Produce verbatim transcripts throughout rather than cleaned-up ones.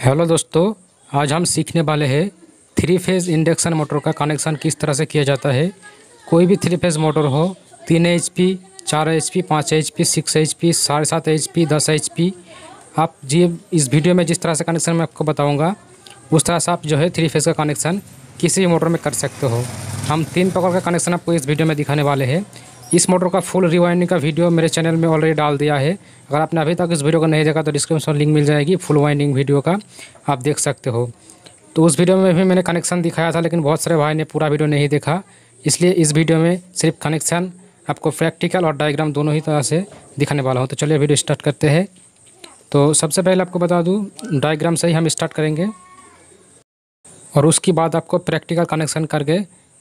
Hello दोस्तों, आज हम सीखने वाले हैं थ्री फेज़ इंडक्शन मोटर का कनेक्शन किस तरह से किया जाता है। कोई भी थ्री फेज़ मोटर हो, तीन एच पी, चार एच पी, पाँच H P, six H P, साढ़े सात एच पी, दस एच पी, आप जी इस वीडियो में जिस तरह से कनेक्शन मैं आपको बताऊंगा उस तरह से आप जो है थ्री फेज़ का कनेक्शन किसी भी मोटर में कर सकते हो। हम तीन प्रकार का कनेक्शन आपको इस वीडियो में दिखाने वाले हैं। इस मोटर का फुल रिवाइंडिंग का वीडियो मेरे चैनल में ऑलरेडी डाल दिया है। अगर आपने अभी तक इस वीडियो को नहीं देखा तो डिस्क्रिप्शन लिंक मिल जाएगी, फुल वाइंडिंग वीडियो का आप देख सकते हो। तो उस वीडियो में भी मैंने कनेक्शन दिखाया था, लेकिन बहुत सारे भाई ने पूरा वीडियो नहीं देखा, इसलिए इस वीडियो में सिर्फ कनेक्शन आपको प्रैक्टिकल और डायग्राम दोनों ही तरह से दिखाने वाला हूँ। तो चलिए वीडियो स्टार्ट करते हैं। तो सबसे पहले आपको बता दूँ, डायग्राम से ही हम स्टार्ट करेंगे और उसके बाद आपको प्रैक्टिकल कनेक्शन करके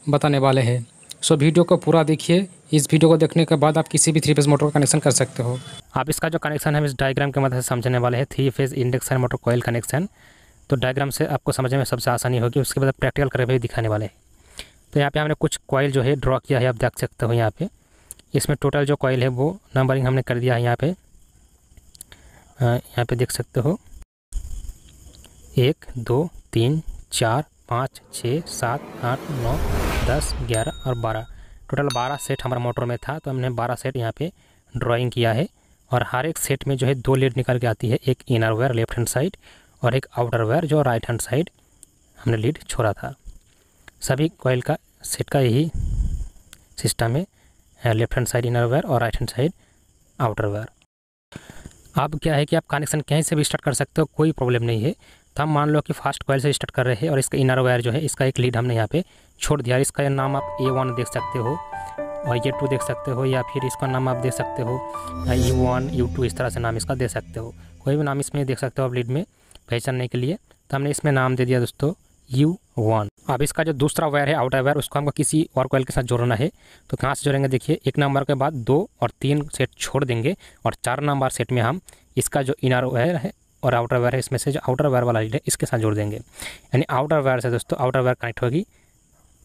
बताने वाले हैं। सो वीडियो को पूरा देखिए। इस वीडियो को देखने के बाद आप किसी भी थ्री फेज़ मोटर का कनेक्शन कर सकते हो। आप इसका जो कनेक्शन है हम इस डायग्राम के मदद से समझने वाले हैं, three phase induction motor coil connection. तो डायग्राम से आपको समझने में सबसे आसानी होगी, उसके बाद प्रैक्टिकल करके भी दिखाने वाले हैं। तो यहाँ पे हमने कुछ कॉयल जो है ड्रॉ किया है, आप देख सकते हो। यहाँ पे इसमें टोटल जो कॉयल है वो नंबरिंग हमने कर दिया है। यहाँ पर यहाँ पर देख सकते हो, एक, दो, तीन, चार, पाँच, छः, सात, आठ, नौ, दस, ग्यारह और बारह। टोटल बारह सेट हमारा मोटर में था, तो हमने बारह सेट यहाँ पे ड्राइंग किया है। और हर एक सेट में जो है दो लीड निकल के आती है, एक inner wire left hand side और एक आउटर वायर जो राइट हैंड साइड हमने लीड छोड़ा था। सभी कॉइल का सेट का यही सिस्टम है, left hand side inner wire और right hand side outer wire. अब क्या है कि आप कनेक्शन कहीं से भी स्टार्ट कर सकते हो, कोई प्रॉब्लम नहीं है। तो हम मान लो कि फास्ट कॉइल से स्टार्ट कर रहे हैं और इसका इनर वायर जो है इसका एक लीड हमने यहाँ पे छोड़ दिया। इसका नाम आप ए वन देख सकते हो और ये टू देख सकते हो, या फिर इसका नाम आप देख सकते हो यू वन यू टू, इस तरह से नाम इसका दे सकते हो। कोई भी नाम इसमें देख सकते हो आप लीड में पहचानने के लिए। तो हमने इसमें नाम दे दिया दोस्तों यू वन। अब इसका जो दूसरा वायर है आउटर वायर, उसको हमको किसी और कॉइल के साथ जोड़ना है। तो कहाँ से जोड़ेंगे, देखिए एक नंबर के बाद दो और तीन सेट छोड़ देंगे और चार नंबर सेट में हम इसका जो इनर वायर है और आउटर वायर है इसमें से जो आउटर वायर वाला लीड है इसके साथ जोड़ देंगे। यानी आउटर वायर से दोस्तों आउटर वायर कनेक्ट होगी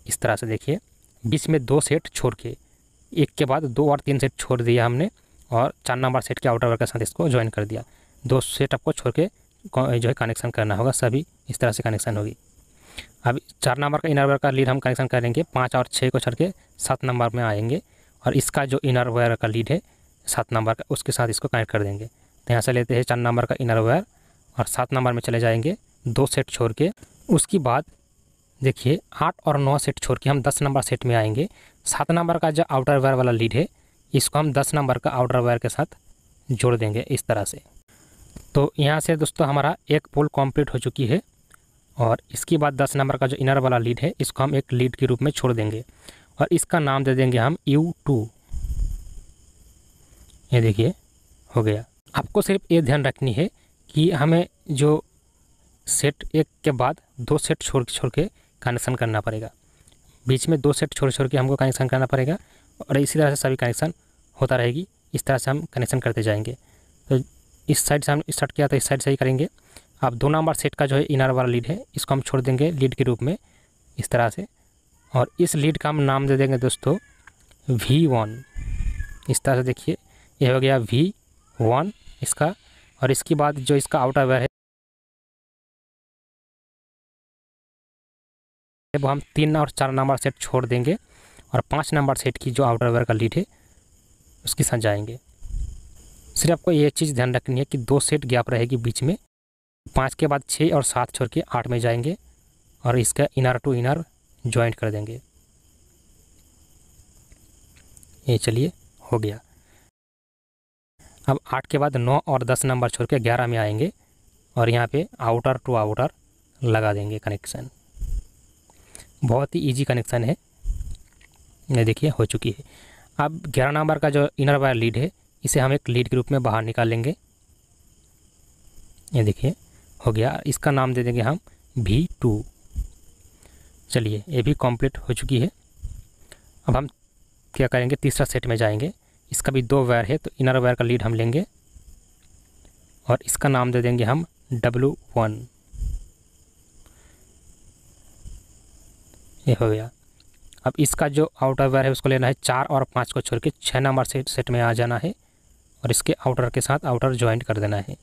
इस तरह से। देखिए बीच में दो सेट छोड़ के, एक के बाद दो और तीन सेट छोड़ दिया हमने और चार नंबर सेट के आउटर वायर के साथ इसको ज्वाइन कर दिया। दो सेट आपको छोड़ के जो है कनेक्शन करना होगा, सभी इस तरह से कनेक्शन होगी। अब चार नंबर का इनर वायर का लीड हम कनेक्शन करेंगे, पाँच और छः को छोड़ के सात नंबर में आएंगे और इसका जो इनर वायर का लीड है सात नंबर का उसके साथ इसको कनेक्ट कर देंगे। तो यहाँ से लेते हैं चार नंबर का इनर वायर और सात नंबर में चले जाएंगे दो सेट छोड़ के। उसके बाद देखिए आठ और नौ सेट छोड़ के हम दस नंबर सेट में आएंगे। सात नंबर का जो आउटर वायर वाला लीड है इसको हम दस नंबर का आउटर वायर के साथ जोड़ देंगे इस तरह से। तो यहाँ से दोस्तों हमारा एक पोल कंप्लीट हो चुकी है। और इसके बाद दस नंबर का जो इनर वाला लीड है इसको हम एक लीड के रूप में छोड़ देंगे और इसका नाम दे देंगे हम यू टू। ये देखिए हो गया। आपको सिर्फ ये ध्यान रखनी है कि हमें जो सेट एक के बाद दो सेट छोड़ छोड़ के कनेक्शन करना पड़ेगा, बीच में दो सेट छोड़ छोड़ के हमको कनेक्शन करना पड़ेगा और इसी तरह से सभी कनेक्शन होता रहेगी। इस तरह से हम कनेक्शन करते जाएंगे। तो इस साइड से हम स्टार्ट किया तो इस साइड से ही करेंगे। अब दो नंबर सेट का जो है इनर वाला लीड है इसको हम छोड़ देंगे लीड के रूप में इस तरह से। और इस लीड का हम नाम दे देंगे दोस्तों वी वन। इस तरह से देखिए यह हो गया वी वन इसका। और इसके बाद जो इसका आउटर वायर है वो हम तीन और चार नंबर सेट छोड़ देंगे और पाँच नंबर सेट की जो आउटर वायर का लीड है उसके साथ जाएंगे। सिर्फ आपको ये चीज़ ध्यान रखनी है कि दो सेट गैप रहेगी बीच में, पाँच के बाद छः और सात छोड़ के आठ में जाएंगे और इसका इनर टू इनर ज्वाइंट कर देंगे। ये चलिए हो गया। अब आठ के बाद नौ और दस नंबर छोड़ के ग्यारह में आएंगे और यहाँ पे आउटर टू आउटर लगा देंगे कनेक्शन। बहुत ही इजी कनेक्शन है। ये देखिए हो चुकी है। अब ग्यारह नंबर का जो इनर वायर लीड है इसे हम एक लीड के रूप में बाहर निकालेंगे। ये देखिए हो गया। इसका नाम दे देंगे हम वी टू। चलिए ये भी कंप्लीट हो चुकी है। अब हम क्या करेंगे, तीसरा सेट में जाएंगे। इसका भी दो वायर है तो इनर वायर का लीड हम लेंगे और इसका नाम दे देंगे हम डब्लू वन। ये हो गया। अब इसका जो आउटर वायर है उसको लेना है चार और पाँच को छोड़ के छः नंबर से सेट में आ जाना है और इसके आउटर के साथ आउटर ज्वाइंट कर देना है।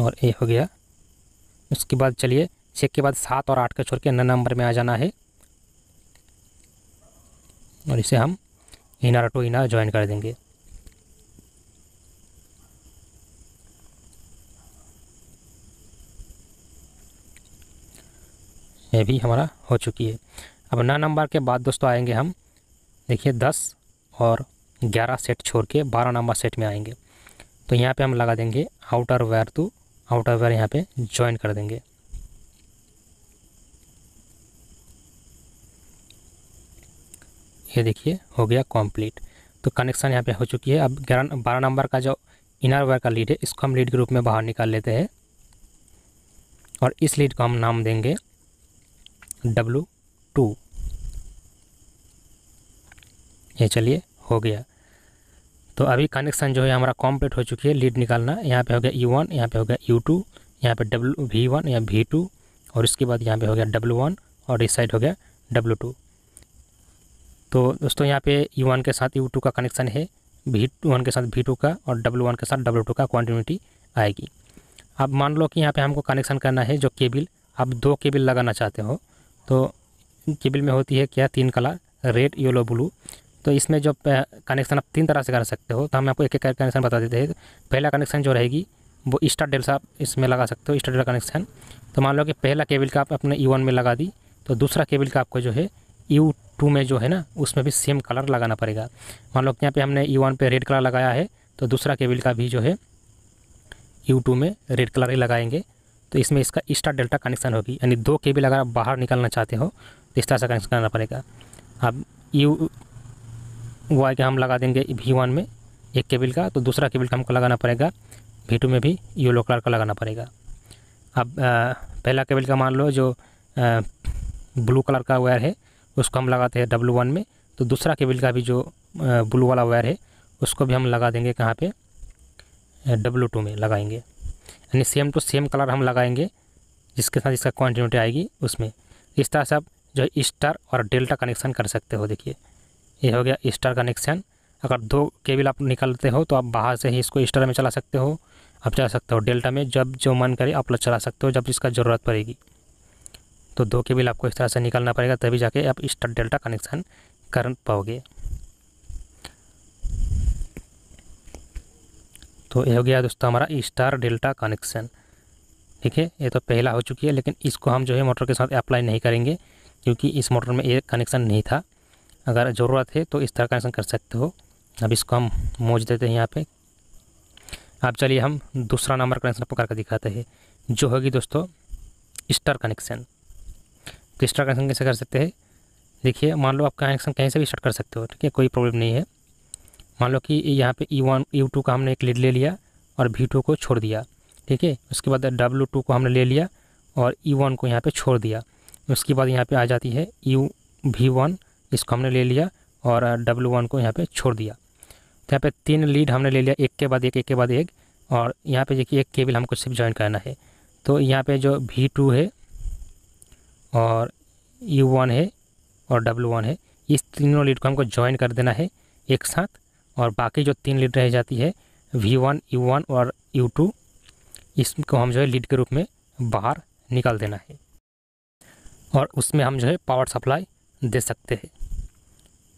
और ए हो गया। उसके बाद चलिए छः के बाद सात और आठ को छोड़ के नौ नंबर में आ जाना है और इसे हम इनार टू इनार ज्वाइन कर देंगे। ये भी हमारा हो चुकी है। अब नौ नंबर के बाद दोस्तों आएंगे हम, देखिए दस और ग्यारह सेट छोड़ के बारह नंबर सेट में आएंगे तो यहाँ पे हम लगा देंगे outer wire to outer wire, यहाँ पे ज्वाइन कर देंगे। ये देखिए हो गया कंप्लीट। तो कनेक्शन यहाँ पे हो चुकी है। अब ग्यारह बारह नंबर का जो इनर वेयर का लीड है इसको हम लीड के रूप में बाहर निकाल लेते हैं और इस लीड को हम नाम देंगे डब्लू टू। ये चलिए हो गया। तो अभी कनेक्शन जो है हमारा कंप्लीट हो चुकी है। लीड निकालना यहाँ पे हो गया यू वन, यहाँ पर हो गया यू टू, यहाँ पे डब्लू वी वन या वी टू और इसके बाद यहाँ पे हो गया डब्लू वन और इस साइड हो गया डब्लू टू। तो दोस्तों यहाँ पे यू वन के साथ यू टू का कनेक्शन है, वी वन के साथ वी टू का और डब्लू वन के साथ डब्लू टू का कॉन्टिन्यूटी आएगी। अब मान लो कि यहाँ पर हमको कनेक्शन करना है जो केबिल, आप दो केबिल लगाना चाहते हो तो केबिल में होती है क्या तीन कलर रेड येलो ब्लू, तो इसमें जो कनेक्शन आप तीन तरह से कर सकते हो तो हम आपको एक एक कनेक्शन बता देते हैं। पहला कनेक्शन जो रहेगी वो स्टार डेल्टा आप इसमें लगा सकते हो, स्टार डेल्टा कनेक्शन। तो मान लो कि पहला केबल का आप अपने यू वन में लगा दी तो दूसरा केबल का आपको जो है यू टू में जो है ना उसमें भी सेम कलर लगाना पड़ेगा। मान लो कि यहाँ पर हमने यू वन पर रेड कलर लगाया है तो दूसरा केबल का भी जो है यू टू में रेड कलर ही लगाएंगे। तो इसमें इसका स्टार डेल्टा कनेक्शन होगी, यानी दो केबल अगर आप बाहर निकालना चाहते हो तो इस तरह से कनेक्शन करना पड़ेगा। अब यू वाई का हम लगा देंगे वी वन में एक केबल का, तो दूसरा केबल का हमको लगाना पड़ेगा वी टू में भी येलो कलर का लगाना पड़ेगा। अब आ, पहला केबल का मान लो जो आ, ब्लू कलर का वायर है उसको हम लगाते हैं डब्लू वन में, तो दूसरा केबल का भी जो आ, ब्लू वाला वायर है उसको भी हम लगा देंगे कहाँ पे डब्लू टू में लगाएंगे, यानी सेम टू सेम कलर हम लगाएंगे जिसके साथ इसका कॉन्टिन्यूटी आएगी उसमें। इस तरह से आप जो स्टार और डेल्टा कनेक्शन कर सकते हो। देखिए ये हो गया स्टार कनेक्शन। अगर दो केबल आप निकालते हो तो आप बाहर से ही इसको स्टार में चला सकते हो, आप चला सकते हो डेल्टा में, जब जो मन करे आप लोग चला सकते हो जब इसका ज़रूरत पड़ेगी। तो दो केबल आपको इस तरह से निकालना पड़ेगा तभी जाके आप स्टार डेल्टा कनेक्शन कर पाओगे। तो ये हो गया दोस्तों हमारा स्टार डेल्टा कनेक्शन। ठीक है, ये तो पहला हो चुकी है लेकिन इसको हम जो है मोटर के साथ अप्लाई नहीं करेंगे क्योंकि इस मोटर में ये कनेक्शन नहीं था। अगर ज़रूरत है तो इस तरह कनेक्शन कर सकते हो। अब इसको हम मोज देते हैं यहाँ पे। अब चलिए हम दूसरा नंबर कनेक्शन आपको करके दिखाते हैं जो होगी दोस्तों स्टार कनेक्शन। तो स्टार कनेक्शन कैसे कर सकते हैं, देखिए मान लो आप कनेक्शन कहीं से भी स्टार्ट कर सकते हो, ठीक है, कोई प्रॉब्लम नहीं है। मान लो कि यहाँ पे ई वन यू टू का हमने एक लीड ले लिया और वी टू को छोड़ दिया, ठीक है, उसके बाद डब्लू टू को हमने ले लिया और ई वन को यहाँ पर छोड़ दिया। उसके बाद यहाँ पर आ जाती है यू वी वन, इसको हमने ले लिया और डब्लू वन को यहाँ पे छोड़ दिया। तो यहाँ पे तीन लीड हमने ले लिया एक के बाद एक, एक के बाद एक, और यहाँ पे देखिए एक केबल हमको सिर्फ ज्वाइन करना है। तो यहाँ पे जो वी टू है और यू वन है और डब्लू वन है, इस तीनों लीड को हमको ज्वाइन कर देना है एक साथ और बाकी जो तीन लीड रह जाती है वी वन यू वन और यू टू, इसको हम जो है लीड के रूप में बाहर निकाल देना है और उसमें हम जो है पावर सप्लाई दे सकते हैं।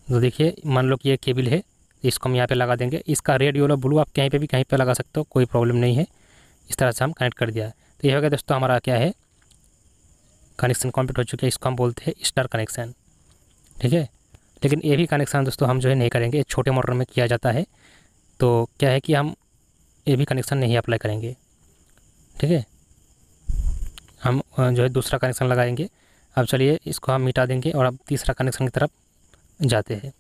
तो देखिए मान लो कि ये केबल है, इसको हम यहाँ पे लगा देंगे। इसका रेड येलो ब्लू आप कहीं पे भी कहीं पे लगा सकते हो, कोई प्रॉब्लम नहीं है। इस तरह से हम कनेक्ट कर दिया। तो ये हो गया दोस्तों हमारा क्या है कनेक्शन कंप्लीट हो चुका है। इसको हम बोलते हैं स्टार कनेक्शन, ठीक है। लेकिन ये भी कनेक्शन दोस्तों हम जो है नहीं करेंगे, छोटे मोटर में किया जाता है। तो क्या है कि हम ये भी कनेक्शन नहीं अप्लाई करेंगे, ठीक है, हम जो है दूसरा कनेक्शन लगाएंगे। अब चलिए इसको हम मिटा देंगे और अब तीसरा कनेक्शन की तरफ जाते हैं।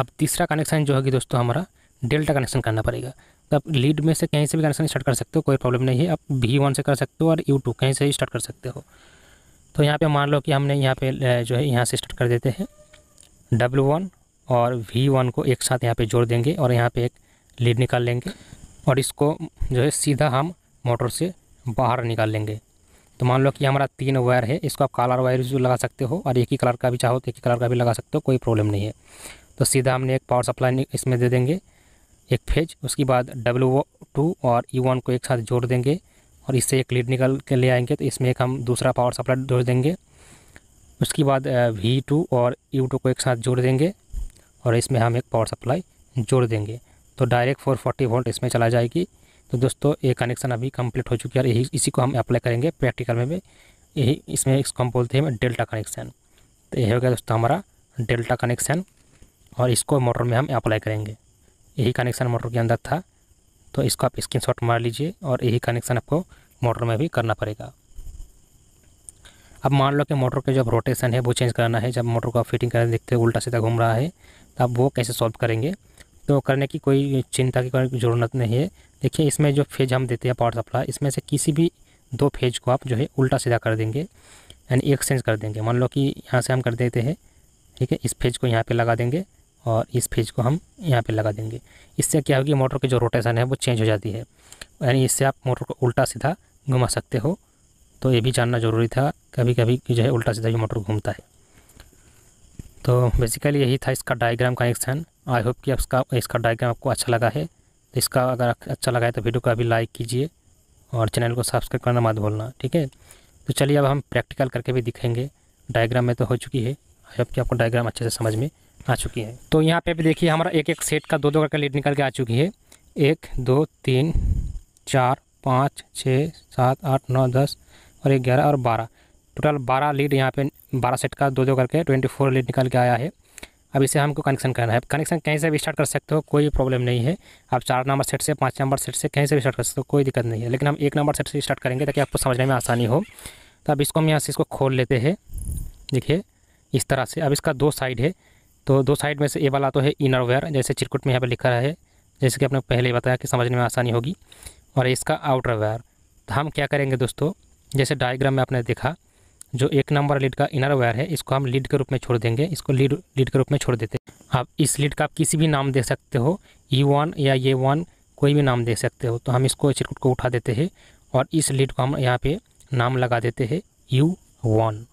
अब तीसरा कनेक्शन जो होगी दोस्तों हमारा डेल्टा कनेक्शन करना पड़ेगा। तो आप लीड में से कहीं से भी कनेक्शन स्टार्ट कर सकते हो, कोई प्रॉब्लम नहीं है। आप वी वन से कर सकते हो और यू टू कहीं से ही स्टार्ट कर सकते हो। तो यहाँ पे मान लो कि हमने यहाँ पे जो है यहाँ से स्टार्ट कर देते हैं। डब्लू वन और वी वन को एक साथ यहाँ पर जोड़ देंगे और यहाँ पर एक लीड निकाल लेंगे और इसको जो है सीधा हम मोटर से बाहर निकाल लेंगे। तो मान लो कि हमारा तीन वायर है, इसको आप कलर वायर जो लगा सकते हो और एक ही कलर का भी चाहो तो एक ही कलर का भी लगा सकते हो, कोई प्रॉब्लम नहीं है। तो सीधा हमने एक पावर सप्लाई इसमें दे देंगे एक फेज, उसके बाद डब्ल्यू टू और ई वन को एक साथ जोड़ देंगे और इससे एक लीड निकल के ले आएंगे, तो इसमें एक हम दूसरा पावर सप्लाई जोड़ देंगे। उसके बाद वी टू और यू टू को एक साथ जोड़ देंगे और इसमें हम एक पावर सप्लाई जोड़ देंगे, तो डायरेक्ट चार सौ चालीस वोल्ट इसमें चला जाएगी। तो दोस्तों ये कनेक्शन अभी कंप्लीट हो चुकी है और यही इसी को हम अप्लाई करेंगे प्रैक्टिकल में भी, यही इसमें इसको हम बोलते हैं डेल्टा कनेक्शन। तो यही हो गया दोस्तों हमारा डेल्टा कनेक्शन और इसको मोटर में हम अप्लाई करेंगे। यही कनेक्शन मोटर के अंदर था, तो इसको आप स्क्रीनशॉट मार लीजिए और यही कनेक्शन आपको मोटर में भी करना पड़ेगा। अब मान लो कि मोटर के जब रोटेशन है वो चेंज कराना है, जब मोटर को आप फिटिंग करने देखते हो उल्टा सीधा घूम रहा है, तो आप वो कैसे सॉल्व करेंगे? तो करने की कोई चिंता की कोई ज़रूरत नहीं है। देखिए इसमें जो फेज हम देते हैं पावर सप्लाई, इसमें से किसी भी दो फेज को आप जो है उल्टा सीधा कर देंगे यानी एक्सचेंज कर देंगे। मान लो कि यहाँ से हम कर देते हैं, ठीक है, इस फेज को यहाँ पर लगा देंगे और इस फेज को हम यहाँ पे लगा देंगे। इससे क्या होगी, मोटर की जो रोटेशन है वो चेंज हो जाती है, यानी इससे आप मोटर को उल्टा सीधा घुमा सकते हो। तो ये भी जानना ज़रूरी था, कभी कभी जो है उल्टा सीधा भी मोटर घूमता है। तो बेसिकली यही था इसका डायग्राम कनेक्शन। आई होप कि इसका इसका डायग्राम आपको अच्छा लगा है। तो इसका अगर अच्छा लगा है तो वीडियो को अभी लाइक कीजिए और चैनल को सब्सक्राइब करना मत भूलना, ठीक है। तो चलिए अब हम प्रैक्टिकल करके भी दिखेंगे। डायग्राम में तो हो चुकी है, आई होप कि आपको डायग्राम अच्छे से समझ में आ चुकी है। तो यहाँ पे भी देखिए हमारा एक एक सेट का दो दो करके लीड निकल के आ चुकी है। एक दो तीन चार पाँच छः सात आठ नौ दस और ग्यारह और बारह, टोटल बारह लीड यहाँ पे बारह सेट का दो दो करके ट्वेंटी फोर लीड निकल के आया है। अब इसे हमको कनेक्शन करना है। कनेक्शन कहीं से भी स्टार्ट कर सकते हो, कोई प्रॉब्लम नहीं है। आप चार नंबर सेट से पाँच नंबर सेट से कहीं से भी स्टार्ट कर सकते हो, कोई दिक्कत नहीं है। लेकिन हम एक नंबर सेट से स्टार्ट करेंगे ताकि आपको समझने में आसानी हो। तो अब इसको हम यहाँ से इसको खोल लेते हैं, देखिए इस तरह से। अब इसका दो साइड है, तो दो साइड में से ये वाला तो है इनर वेयर, जैसे चिरकुट में यहाँ पर लिखा है, जैसे कि आपने पहले बताया कि समझने में आसानी होगी, और इसका आउटर वेयर। तो हम क्या करेंगे दोस्तों, जैसे डायग्राम में आपने देखा, जो एक नंबर लीड का इनर वेयर है इसको हम लीड के रूप में छोड़ देंगे। इसको लीड लीड के रूप में छोड़ देते हैं। आप इस लीड का आप किसी भी नाम दे सकते हो, ई वन या ये वन, कोई भी नाम दे सकते हो। तो हम इसको चिरकुट को उठा देते हैं और इस लीड को हम यहाँ पर नाम लगा देते हैं यू वन,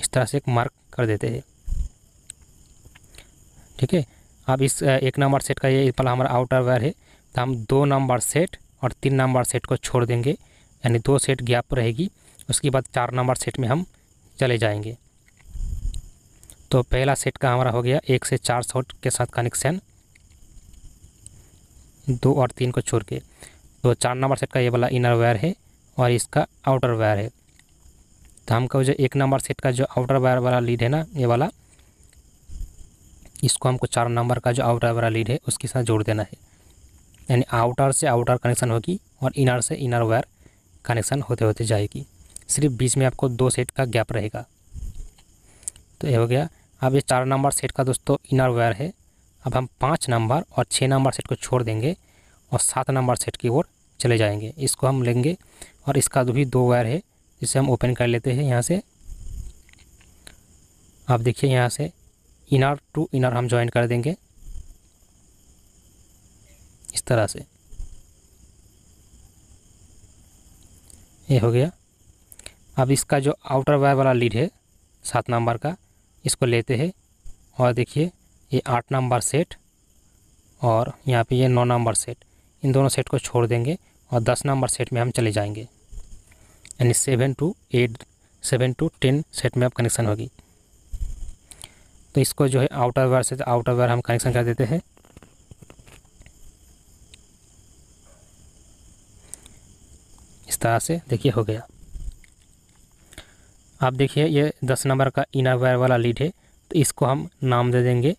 इस तरह से एक मार्क कर देते हैं, ठीक है। अब इस एक नंबर सेट का ये पहला हमारा आउटर वेयर है, तो हम दो नंबर सेट और तीन नंबर सेट को छोड़ देंगे, यानी दो सेट गैप रहेगी। उसके बाद चार नंबर सेट में हम चले जाएंगे। तो पहला सेट का हमारा हो गया एक से चार शॉट के साथ कनेक्शन, दो और तीन को छोड़ के। तो चार नंबर सेट का ये वाला इनर वेयर है और इसका आउटर वेयर है। तो हमको जो एक नंबर सेट का जो आउटर वायर वाला लीड है ना, ये वाला, इसको हमको चार नंबर का जो आउटर वाला लीड है उसके साथ जोड़ देना है, यानी आउटर से आउटर कनेक्शन होगी और इनर से इनर वायर कनेक्शन होते होते जाएगी। सिर्फ बीच में आपको दो सेट का गैप रहेगा। तो ये हो गया। अब ये चार नंबर सेट का दोस्तों इनर वायर है। अब हम पाँच नंबर और छः नंबर सेट को छोड़ देंगे और सात नंबर सेट की ओर चले जाएँगे। इसको हम लेंगे और इसका भी दो वायर है, इसे हम ओपन कर लेते हैं यहाँ से। आप देखिए यहाँ से इनर टू इनर हम ज्वाइन कर देंगे इस तरह से। ये हो गया। अब इसका जो आउटर वायर वाला लीड है सात नंबर का, इसको लेते हैं और देखिए ये आठ नंबर सेट और यहाँ पे ये नौ नंबर सेट, इन दोनों सेट को छोड़ देंगे और दस नंबर सेट में हम चले जाएंगे, यानी seven to eight seven to ten set में आप कनेक्शन होगी। तो इसको जो है आउटर वायर से आउटर वायर हम कनेक्शन कर देते हैं। इस तरह से देखिए हो गया। आप देखिए ये दस नंबर का इनर वायर वाला लीड है, तो इसको हम नाम दे देंगे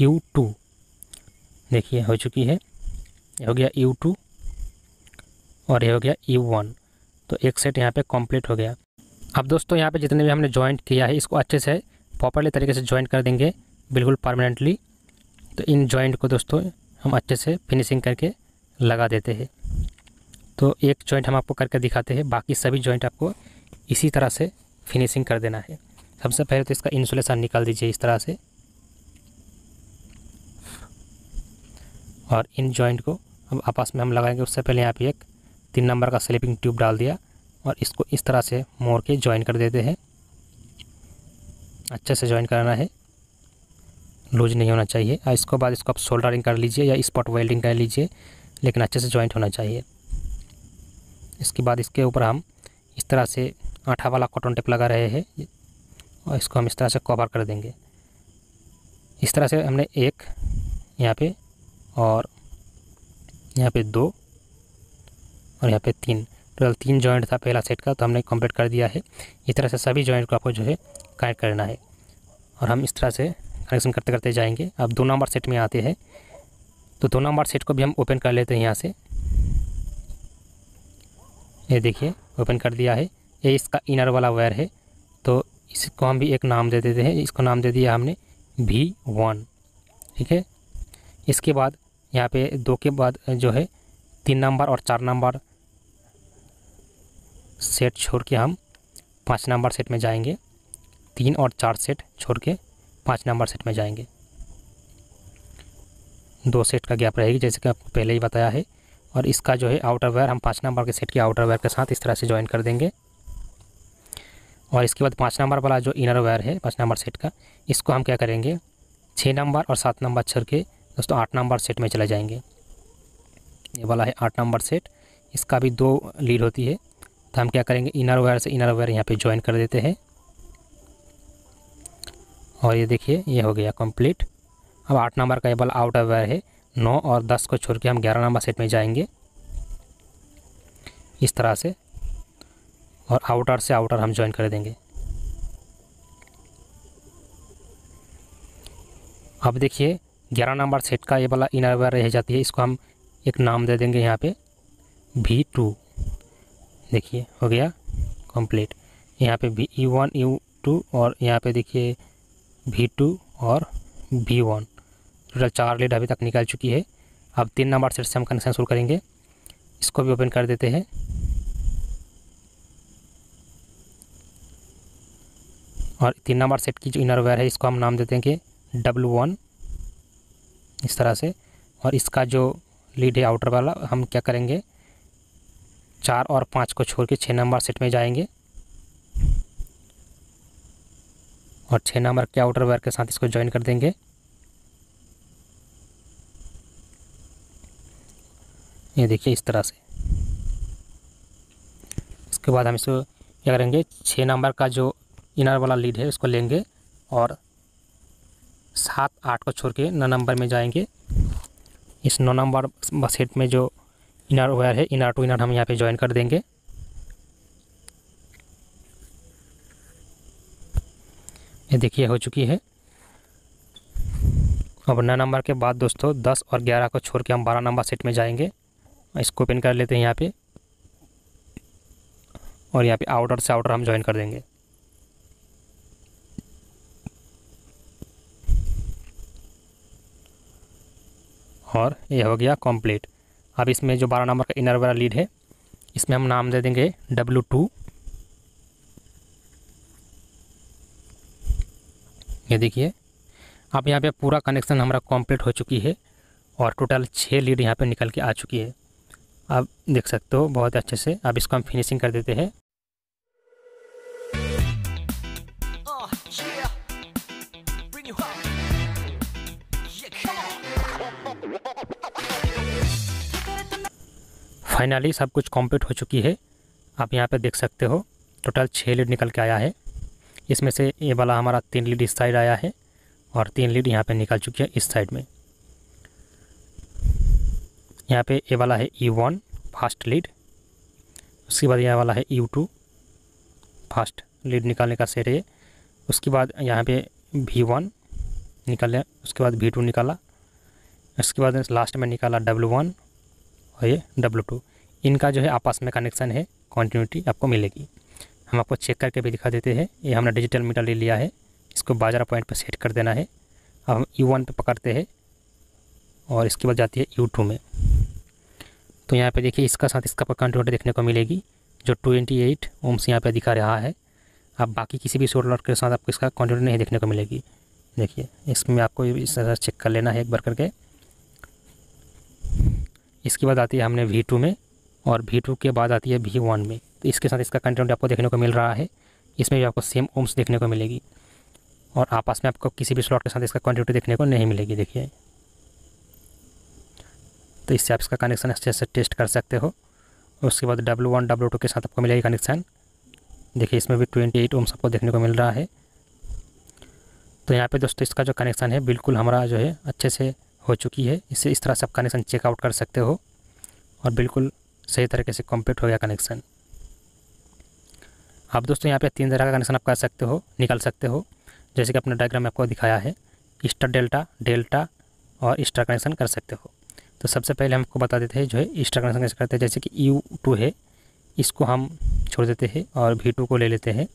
यू टू। देखिए हो चुकी है, ये हो गया यू टू और ये हो गया यू वन। तो एक सेट यहाँ पे कंप्लीट हो गया। अब दोस्तों यहाँ पे जितने भी हमने जॉइंट किया है इसको अच्छे से प्रॉपर्ली तरीके से जॉइंट कर देंगे, बिल्कुल परमानेंटली। तो इन जॉइंट को दोस्तों हम अच्छे से फिनिशिंग करके लगा देते हैं। तो एक जॉइंट हम आपको करके दिखाते हैं, बाकी सभी जॉइंट आपको इसी तरह से फिनिशिंग कर देना है। सबसे पहले तो इसका इंसुलेशन निकाल दीजिए इस तरह से और इन जॉइंट को हम आपस में हम लगाएंगे। उससे पहले यहाँ पर एक तीन नंबर का स्लीपिंग ट्यूब डाल दिया और इसको इस तरह से मोड़ के ज्वाइन कर देते हैं। अच्छे से ज्वाइन कराना है। लूज नहीं होना चाहिए। इसके बाद इसको आप सोल्डरिंग कर लीजिए या स्पॉट वेल्डिंग कर लीजिए, लेकिन अच्छे से जॉइंट होना चाहिए। इसके बाद इसके ऊपर हम इस तरह से आठा वाला कॉटन टेप लगा रहे हैं और इसको हम इस तरह से कवर कर देंगे। इस तरह से हमने एक यहाँ पे और यहाँ पे दो और यहाँ पे तीन, टोटल तीन जॉइंट था पहला सेट का, तो हमने कंप्लीट कर दिया है। इस तरह से सभी जॉइंट को आपको जो है कनेक्ट करना है और हम इस तरह से कनेक्शन करते करते जाएंगे। अब दो नंबर सेट में आते हैं, तो दो नंबर सेट को भी हम ओपन कर लेते हैं यहाँ से। ये देखिए ओपन कर दिया है। ये इसका इनर वाला वायर है, तो इसको हम भी एक नाम दे देते हैं। इसको नाम दे दिया हमने वी वन, ठीक है। इसके बाद यहाँ पे दो के बाद जो है तीन नंबर और चार नंबर सेट छोड़ के हम पाँच नंबर सेट में जाएंगे। तीन और चार सेट छोड़ के पाँच नंबर सेट में जाएंगे, दो सेट का गैप रहेगी जैसे कि आपको पहले ही बताया है। और इसका जो है आउटर वायर हम पाँच नंबर के सेट के आउटर वायर के साथ इस तरह से ज्वाइन कर देंगे। और इसके बाद पाँच नंबर वाला जो इनर वायर है पाँच नंबर सेट का, इसको हम क्या करेंगे छः नंबर और सात नंबर छोड़ के दोस्तों आठ नंबर सेट में चले जाएंगे। ये वाला है आठ नंबर सेट, इसका भी दो लीड होती है, तो हम क्या करेंगे इनर वायर से इनर वायर यहाँ पे ज्वाइन कर देते हैं। और ये देखिए ये हो गया कंप्लीट। अब आठ नंबर का ये वाला आउटर वायर है, नौ और दस को छोड़ के हम ग्यारह नंबर सेट में जाएंगे इस तरह से, और आउटर से आउटर हम ज्वाइन कर देंगे। अब देखिए ग्यारह नंबर सेट का ये वाला इनर वायर रह जाती है, इसको हम एक नाम दे देंगे यहाँ पे वी टू। देखिए हो गया कंप्लीट। यहाँ पे V E one U two और यहाँ पे देखिए वी टू और वी वन, टोटल चार लीड अभी तक निकल चुकी है। अब तीन नंबर सेट से हम कनेक्शन शुरू करेंगे, इसको भी ओपन कर देते हैं। और तीन नंबर सेट की जो इनर वायर है इसको हम नाम दे देंगे डब्लू वन इस तरह से। और इसका जो लीड है आउटर वाला हम क्या करेंगे चार और पाँच को छोड़ के छः नंबर सेट में जाएंगे और छः नंबर के आउटर वायर के साथ इसको ज्वाइन कर देंगे। ये देखिए इस तरह से। इसके बाद हम इसको क्या करेंगे छः नंबर का जो इनर वाला लीड है उसको लेंगे और सात आठ को छोड़ के नौ नंबर में जाएंगे। इस नौ नंबर सेट में जो इनर वायर है इनर टू इनर हम यहाँ पे ज्वाइन कर देंगे। ये देखिए हो चुकी है। अब नौ नंबर के बाद दोस्तों दस और ग्यारह को छोड़ के हम बारह नंबर सेट में जाएंगे। इसको ओपन कर लेते हैं यहाँ पे और यहाँ पे आउटर से आउटर हम ज्वाइन कर देंगे। और ये हो गया कंप्लीट। अब इसमें जो बारह नंबर का इनर वाला लीड है इसमें हम नाम दे देंगे डब्लू टू। ये देखिए अब यहाँ पे पूरा कनेक्शन हमारा कंप्लीट हो चुकी है और टोटल छः लीड यहाँ पे निकल के आ चुकी है। आप देख सकते हो बहुत अच्छे से। अब इसको हम फिनिशिंग कर देते हैं। फाइनली सब कुछ कंप्लीट हो चुकी है। आप यहाँ पे देख सकते हो टोटल छः लीड निकल के आया है। इसमें से ये वाला हमारा तीन लीड इस साइड आया है और तीन लीड यहाँ पे निकल चुकी है इस साइड में। यहाँ पे ये वाला है ई वन फास्ट लीड, उसके बाद यह वाला है ई टू फास्ट लीड निकालने का सेट है। उसके बाद यहाँ पे वी वन निकाला, उसके बाद वी टू निकाला, उसके बाद लास्ट में निकाला डब्लू वन और ये डब्लू टू। इनका जो है आपस में कनेक्शन है, कॉन्टिन्यूटी आपको मिलेगी। हम आपको चेक करके भी दिखा देते हैं। ये हमने डिजिटल मीटर ले लिया है, इसको बाजार पॉइंट पर सेट कर देना है। अब हम यू वन पर पकड़ते हैं और इसके बाद जाती है यू टू में। तो यहाँ पे देखिए इसका साथ इसका कॉन्टिन्यूटी देखने को मिलेगी जो ट्वेंटी एट ओम्स यहाँ पर दिखा रहा है। अब बाकी किसी भी सोलर के साथ आपको इसका कॉन्टिन्यूटी नहीं देखने को मिलेगी। देखिए इसमें आपको इस तरह चेक कर लेना है एक बार करके। इसके बाद आती है हमने वी टू में और वी टू के बाद आती है वी वन में। तो इसके साथ इसका कंटेंट आपको देखने को मिल रहा है। इसमें भी आपको सेम ओम्स देखने को मिलेगी। और आपस में आपको किसी भी स्लॉट के साथ इसका क्वांटिटी देखने को नहीं मिलेगी। देखिए, तो इससे आप इसका कनेक्शन अच्छे से टेस्ट कर सकते हो। उसके बाद डब्लू वन डब्लू टू के साथ आपको मिलेगी कनेक्शन। देखिए, इसमें भी ट्वेंटी एट ओम्स आपको देखने को मिल रहा है। तो यहाँ पे दोस्तों इसका जो कनेक्शन है बिल्कुल हमारा जो है अच्छे से हो चुकी है। इससे इस तरह से आप कनेक्शन चेकआउट कर सकते हो और बिल्कुल सही तरीके से कंप्लीट हो गया कनेक्शन। आप दोस्तों यहाँ पे तीन तरह का कनेक्शन आप कर सकते हो, निकाल सकते हो, जैसे कि अपने डायग्राम में आपको दिखाया है, स्टार डेल्टा, डेल्टा और स्टार कनेक्शन कर सकते हो। तो सबसे पहले हमको बता देते हैं जो है स्टार कनेक्शन कैसे करते हैं। जैसे कि यू टू है, इसको हम छोड़ देते हैं और वी टू को ले लेते हैं।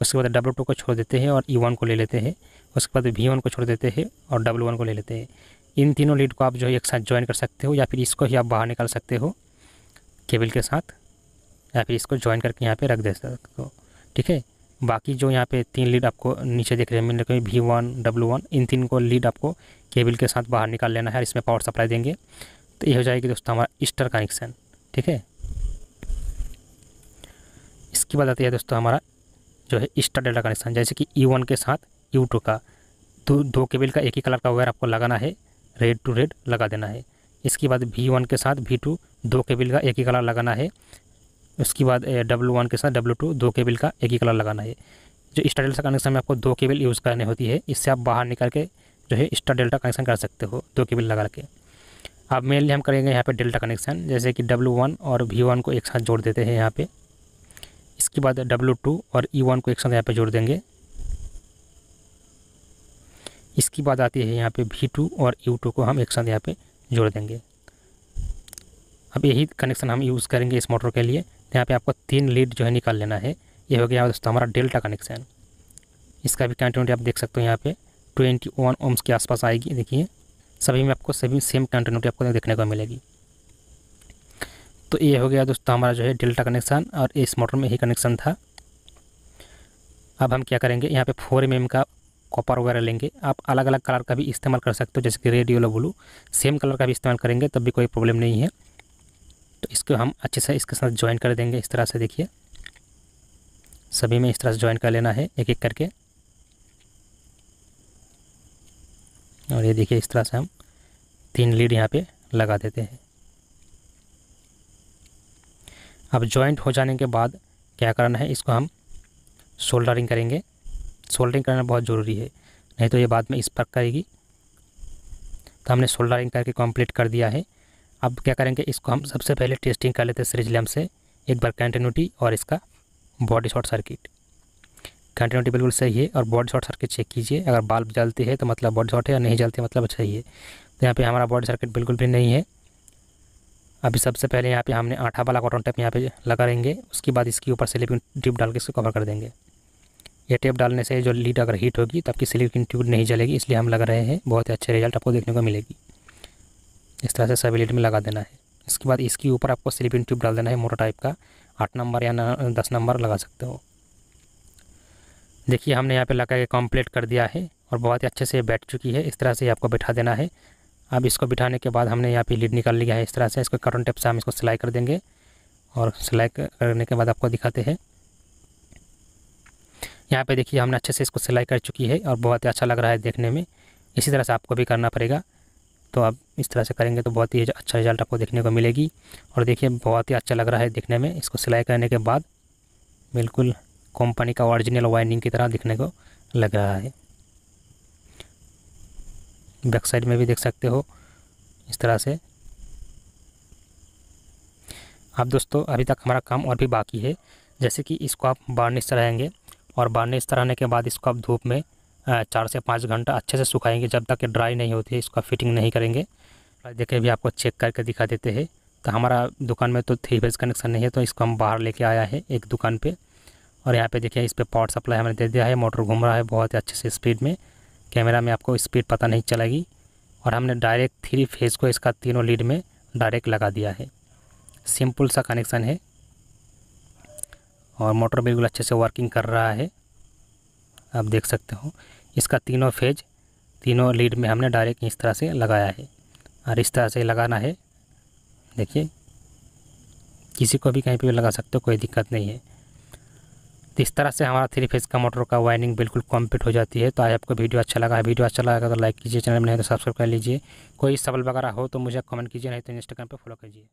उसके बाद डब्लू टू को छोड़ देते हैं और ई वन को ले लेते हैं। उसके बाद वी वन को छोड़ देते हैं और डब्लू वन को ले लेते हैं। इन तीनों लीड को आप जो है एक साथ ज्वाइन कर सकते हो, या फिर इसको ही आप बाहर निकाल सकते हो केबल के साथ, या फिर इसको ज्वाइन करके यहाँ पे रख दे सकते हो। ठीक है, बाकी जो यहाँ पे तीन लीड आपको नीचे देख रहे हैं मिल रहे हैं, वी वन, डब्लू वन, इन तीन को लीड आपको केबल के साथ बाहर निकाल लेना है और इसमें पावर सप्लाई देंगे। तो ये हो जाएगी दोस्तों हमारा स्टार कनेक्शन। ठीक है, इसके बाद आती है दोस्तों हमारा जो है स्टार डेल्टा कनेक्शन। जैसे कि ई वन के साथ यू टू का दो दो केबल का एक ही कलर का वायर आपको लगाना है, रेड टू रेड लगा देना है। इसके बाद वी वन के साथ वी टू दो केबल का एक ही कलर लगाना है। उसके बाद डब्लू वन के साथ डब्लू टू दो केबल का एक ही कलर लगाना है। जो स्टार डेल्टा कनेक्शन में आपको दो केबल यूज़ करनी होती है, इससे आप बाहर निकाल के जो है स्टार डेल्टा कनेक्शन कर सकते हो दो केबल लगा के। अब मेनली हम करेंगे यहाँ पर डेल्टा कनेक्शन, जैसे कि डब्लू वन और वी वन को एक साथ जोड़ देते हैं यहाँ पर। इसके बाद डब्लू टू और ई वन को एक साथ यहाँ पर जोड़ देंगे। इसकी बात आती है यहाँ पे वी टू और यू टू को हम एक साथ यहाँ पे जोड़ देंगे। अब यही कनेक्शन हम यूज़ करेंगे इस मोटर के लिए। यहाँ पे आपको तीन लीड जो है निकाल लेना है। ये हो गया दोस्तों हमारा डेल्टा कनेक्शन। इसका भी कंटिन्यूटी आप देख सकते हो, यहाँ पे ट्वेंटी वन ओम्स के आसपास आएगी। देखिए, सभी में आपको सभी सेम कंटिन्यूटी आपको देखने को मिलेगी। तो ये हो गया दोस्तों हमारा जो है डेल्टा कनेक्शन, और इस मोटर में यही कनेक्शन था। अब हम क्या करेंगे, यहाँ पे फोर एम एम का कॉपर वगैरह लेंगे। आप अलग अलग कलर का भी इस्तेमाल कर सकते हो, जैसे कि red, yellow, blue, same colour का भी इस्तेमाल करेंगे तब भी कोई प्रॉब्लम नहीं है। तो इसको हम अच्छे से इसके साथ ज्वाइन कर देंगे इस तरह से। देखिए, सभी में इस तरह से ज्वाइन कर लेना है एक एक करके। और ये देखिए, इस तरह से हम तीन लीड यहाँ पे लगा देते हैं। अब ज्वाइंट हो जाने के बाद क्या करना है, इसको हम सोल्डरिंग करेंगे। सोल्डरिंग करना बहुत ज़रूरी है, नहीं तो ये बाद में स्पार्क करेगी। तो हमने सोल्डरिंग करके कंप्लीट कर दिया है। अब क्या करेंगे, इसको हम सबसे पहले टेस्टिंग कर लेते हैं सीरीज लैम्प से एक बार कंटिन्यूटी और इसका बॉडी शॉर्ट सर्किट। कंटिन्यूटी बिल्कुल सही है और बॉडी शॉर्ट सर्किट चेक कीजिए। अगर बल्ब जलती है तो मतलब बॉडी शॉर्ट है, और नहीं जलती मतलब सही है। तो यहाँ पर हमारा बॉडी सर्किट बिल्कुल भी नहीं है। अभी सबसे पहले यहाँ पर हमने आठा वाला कॉटन टेप यहाँ पर लगा रहेंगे। उसके बाद इसके ऊपर स्लिपिंग टिप डाल के इसको कवर कर देंगे। ये टेप डालने से जो लीड अगर हीट होगी तो आपकी सिलिकॉन ट्यूब नहीं जलेगी, इसलिए हम लगा रहे हैं। बहुत ही अच्छे रिजल्ट आपको देखने को मिलेगी। इस तरह से सभी लीड में लगा देना है। इसके बाद इसके ऊपर आपको सिलिकॉन ट्यूब डाल देना है मोटा टाइप का, आठ नंबर या दस नंबर लगा सकते हो। देखिए, हमने यहाँ पे लगा के कम्प्लीट कर दिया है और बहुत ही अच्छे से बैठ चुकी है। इस तरह से आपको बैठा देना है। अब इसको बिठाने के बाद हमने यहाँ पर लीड निकाल लिया है। इस तरह से इसको कॉटन टेप से हम इसको सिलाई कर देंगे और सिलाई करने के बाद आपको दिखाते हैं। यहाँ पे देखिए, हमने अच्छे से इसको सिलाई कर चुकी है और बहुत ही अच्छा लग रहा है देखने में। इसी तरह से आपको भी करना पड़ेगा। तो आप इस तरह से करेंगे तो बहुत ही अच्छा रिजल्ट आपको देखने को मिलेगी। और देखिए, बहुत ही अच्छा लग रहा है देखने में। इसको सिलाई करने के बाद बिल्कुल कंपनी का ओरिजिनल वाइंडिंग की तरह दिखने को लग रहा है। बैक साइड में भी देख सकते हो इस तरह से। अब दोस्तों अभी तक हमारा काम और भी बाकी है, जैसे कि इसको आप बार्निश चढ़ाएँगे और बार्निश चढ़ाने के बाद इसको आप धूप में चार से पाँच घंटा अच्छे से सुखाएंगे जब तक ड्राई नहीं होती है। इसका फिटिंग नहीं करेंगे। देखिए, भी आपको चेक करके दिखा देते हैं। तो हमारा दुकान में तो थ्री फेज कनेक्शन नहीं है, तो इसको हम बाहर लेके आया है एक दुकान पे। और यहाँ पे देखिए, इस पर पावर सप्लाई हमने दे दिया है। मोटर घूम रहा है बहुत अच्छे से स्पीड में। कैमरा में आपको स्पीड पता नहीं चलेगी। और हमने डायरेक्ट थ्री फेज को इसका तीनों लीड में डायरेक्ट लगा दिया है। सिंपल सा कनेक्शन है और मोटर बिल्कुल अच्छे से वर्किंग कर रहा है। आप देख सकते हो इसका तीनों फेज तीनों लीड में हमने डायरेक्ट इस तरह से लगाया है। और इस तरह से लगाना है। देखिए, किसी को भी कहीं पे भी लगा सकते हो, कोई दिक्कत नहीं है। तो इस तरह से हमारा थ्री फेज का मोटर का वायरिंग बिल्कुल कंप्लीट हो जाती है। तो आज आपको वीडियो अच्छा लगा है, वीडियो अच्छा लगा तो लाइक कीजिए, चैनल में नहीं तो सब्सक्राइब कर लीजिए। कोई सवाल वगैरह हो तो मुझे कमेंट कीजिए, नहीं तो इंस्टाग्राम पर फॉलो कीजिए।